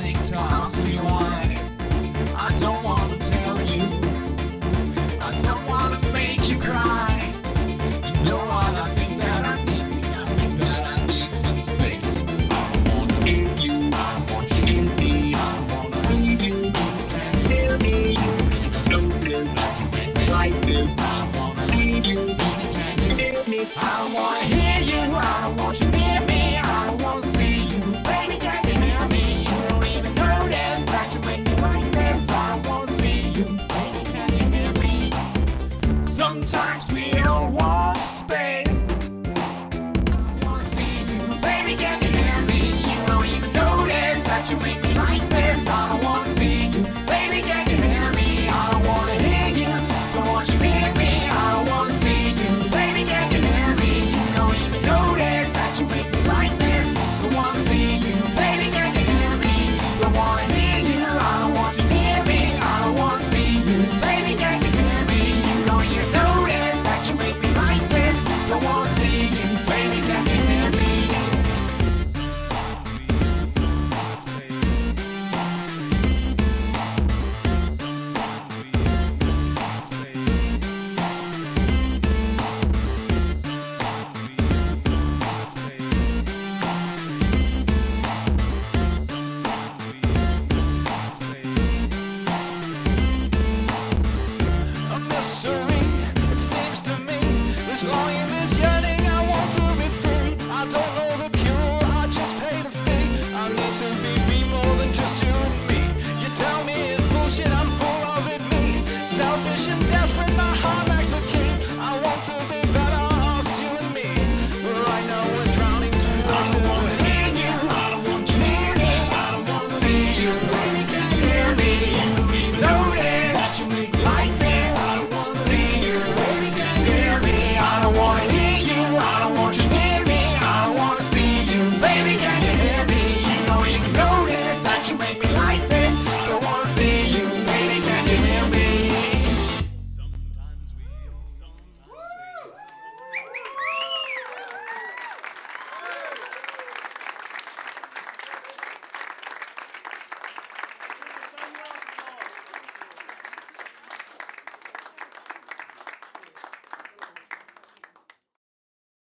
running toss me one. I don't want